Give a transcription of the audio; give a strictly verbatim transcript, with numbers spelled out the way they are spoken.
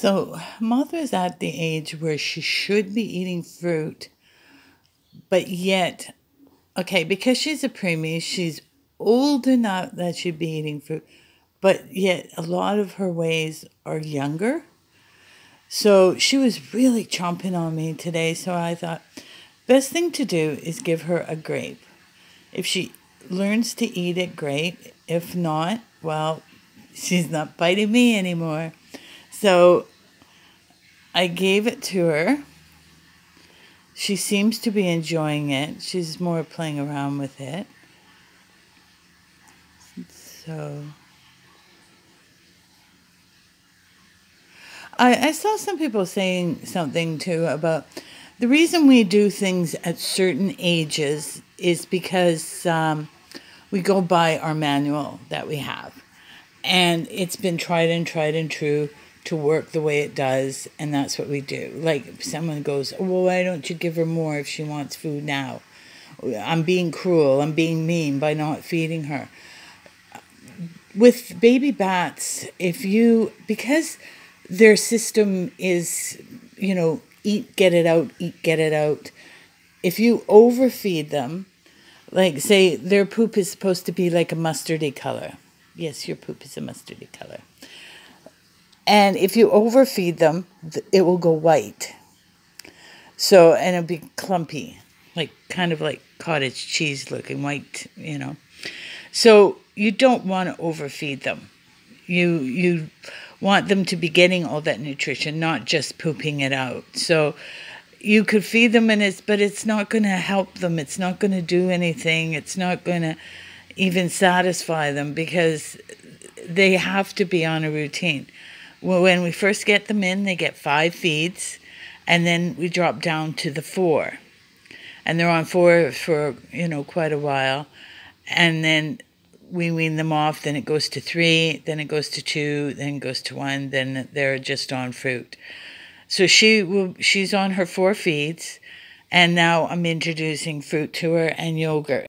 So Mothra is at the age where she should be eating fruit, but yet, okay, because she's a preemie, she's old enough that she'd be eating fruit, but yet a lot of her ways are younger. So she was really chomping on me today, so I thought, best thing to do is give her a grape. If she learns to eat it, great. If not, well, she's not biting me anymore. So I gave it to her. She seems to be enjoying it. She's more playing around with it. So I, I saw some people saying something too about the reason we do things at certain ages is because um, we go by our manual that we have. And it's been tried and tried and true to work the way it does. And that's what we do. Like if someone goes, oh, well, why don't you give her more if she wants food now? I'm being cruel. I'm being mean by not feeding her. With baby bats, if you, because their system is, you know, eat, get it out, eat, get it out. If you overfeed them, like say their poop is supposed to be like a mustardy color. Yes, your poop is a mustardy color. And if you overfeed them, it will go white. So, and it'll be clumpy, like kind of like cottage cheese looking white, you know. So you don't want to overfeed them. You, you want them to be getting all that nutrition, not just pooping it out. So you could feed them, and it's, but it's not going to help them. It's not going to do anything. It's not going to even satisfy them because they have to be on a routine. Well, when we first get them in, they get five feeds, and then we drop down to the four. And they're on four for, you know, quite a while. And then we wean them off, then it goes to three, then it goes to two, then it goes to one, then they're just on fruit. So she will, she's on her four feeds, and now I'm introducing fruit to her and yogurt.